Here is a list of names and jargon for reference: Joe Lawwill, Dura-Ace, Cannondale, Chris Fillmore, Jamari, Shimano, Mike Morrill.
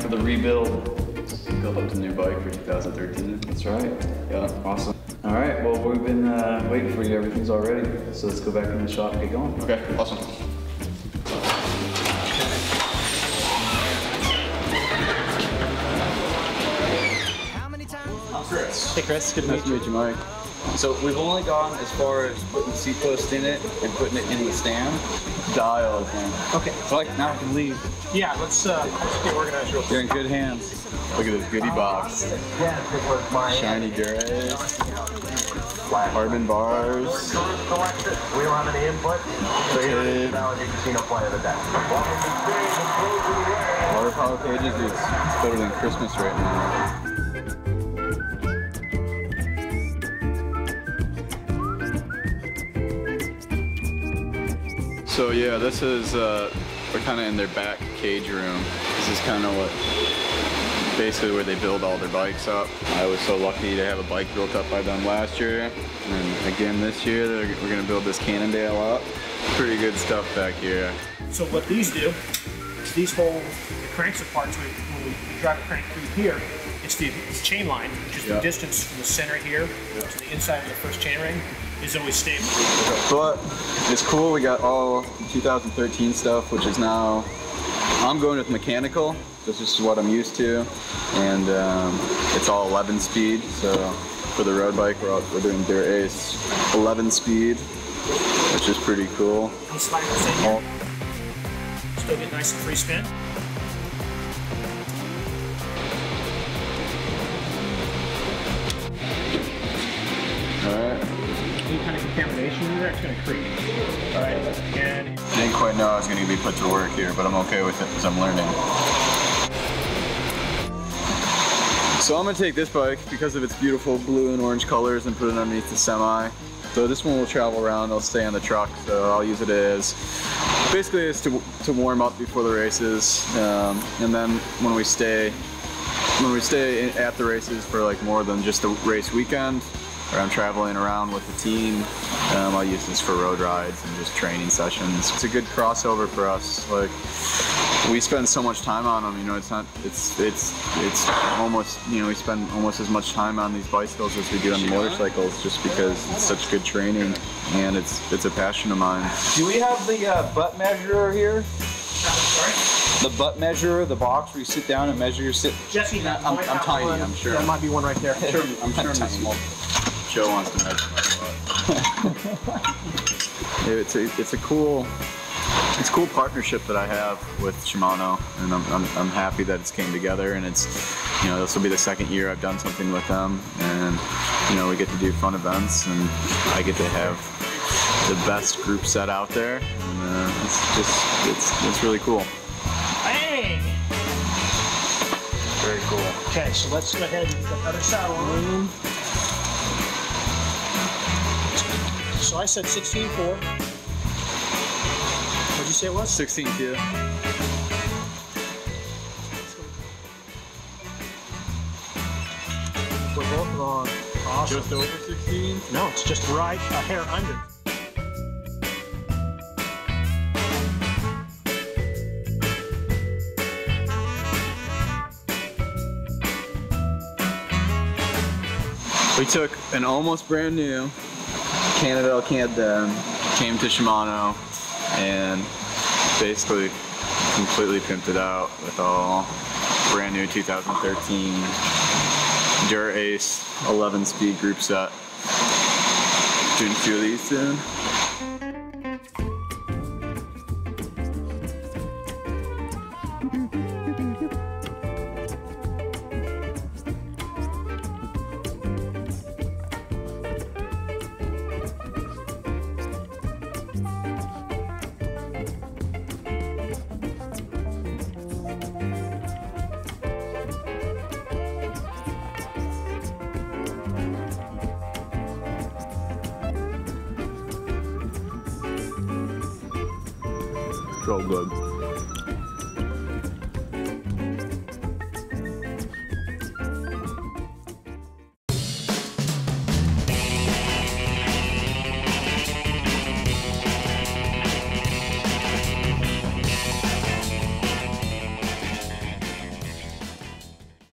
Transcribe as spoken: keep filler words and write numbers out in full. for the rebuild. Build up the new bike for two thousand thirteen. That's right. Yeah, awesome. All right, well, we've been uh, waiting for you. Everything's all ready. So let's go back in the shop and get going. Okay, awesome. Chris. Hey Chris, good to meet you. Nice to meet you, Jamari. So we've only gone as far as putting the seat post in it and putting it in the stand. Dialed, man. Okay. So like now I can leave. Yeah, let's, uh, let's get organized real quick. You're in good hands. Look at this goodie box. Yeah, good work, Mike. Shiny grass. Carbon bars. We don't have any input. So here's the casino play of the day. Watercolor pages is better than Christmas right now. So yeah, this is, uh, we're kind of in their back cage room. This is kind of what, basically where they build all their bikes up. I was so lucky to have a bike built up by them last year. And again this year, we're gonna build this Cannondale up. Pretty good stuff back here. So what these do, is these hold the cranks apart, so when we drive a crank through here, it's the chain line, which is yep. the distance from the center here yep. to the inside of the first chain ring. Is always stable. But it's cool, we got all two thousand thirteen stuff, which is now, I'm going with mechanical. This is what I'm used to. And um, it's all eleven speed. So for the road bike, we're, all, we're doing Dura-Ace eleven speed, which is pretty cool. Slide this in here. Still get nice and free spin. Contamination in there, it's going to creep. All right, and I didn't quite know I was going to be put to work here, but I'm okay with it because I'm learning. So I'm going to take this bike because of its beautiful blue and orange colors and put it underneath the semi. So this one will travel around, it'll stay on the truck, so I'll use it as, basically it's to, to warm up before the races, um, and then when we stay, when we stay in, at the races for like more than just the race weekend, or I'm traveling around with the team, um, I'll use this for road rides and just training sessions. It's a good crossover for us. Like we spend so much time on them, you know. It's not. It's it's it's almost, you know, we spend almost as much time on these bicycles as we do on the motorcycles, just because it's such good training and it's it's a passion of mine. Do we have the uh, butt measurer here? The butt measurer, the box where you sit down and measure your sit. Jesse, I'm, I'm, I'm tiny. One. I'm sure. There might be one right there. I'm sure. I'm sure I'm tiny. Joe wants to measure my butt. it's, a, it's a cool, it's a cool partnership that I have with Shimano, and I'm, I'm, I'm happy that it's came together. And it's, you know, this will be the second year I've done something with them, and you know, we get to do fun events, and I get to have the best group set out there. And, uh, it's just, it's, it's really cool. Hey! Very cool. Okay, so let's go ahead and the other side one. So I said sixteen four. What'd you say it was? sixteen two. We're both wrong. Awesome. Just over sixteen? No, it's just right a hair under. We took an almost brand new Cannondale Cannondale came to Shimano and basically completely pimped it out with all brand new two thousand thirteen Dura-Ace eleven speed group set. Doing a few of these soon. So good.